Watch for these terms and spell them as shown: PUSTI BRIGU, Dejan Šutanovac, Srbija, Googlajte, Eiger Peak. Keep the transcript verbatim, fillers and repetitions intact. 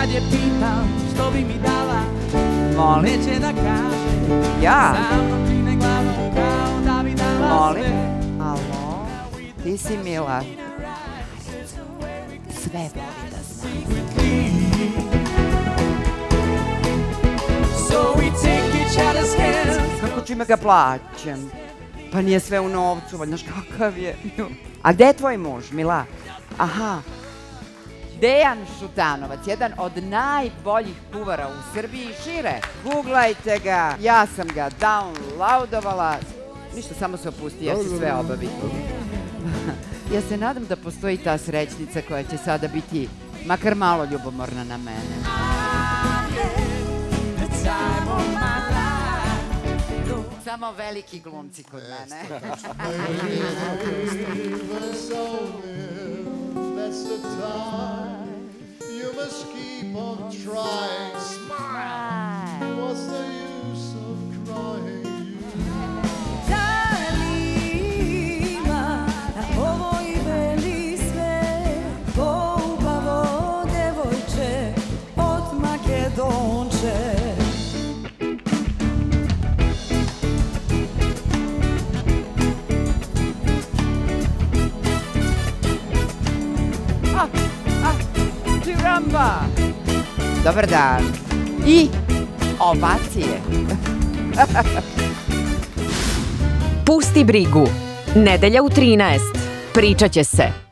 Kad je pitam što bi mi dala, molim će da kaže. Ja? Samo čine glavom kao da bi dala sve. Molim? Alo? Ti si mila. Sve boli da znam. Kako čime ga plaćem? Pa nije sve u novcu, valjnaš kakav je. A gde je tvoj muž, mila? Aha. Dejan Šutanovac, jedan od najboljih puvara u Srbiji i šire. Googlajte ga, ja sam ga downloadovala. Ništa, samo se opusti, ja ću sve obaviti. Ja se nadam da postoji ta srećnica koja će sada biti makar malo ljubomorna na mene. Samo veliki glumci kod mene. That's the time you must keep on trying. Smile. What's the use of crying? Dalima, na ovoj veli sve, poubavo devojče od Makedonče. Dobar dan. I ovacije. Pusti brigu. Nedelja u trinaest. Pričat će se.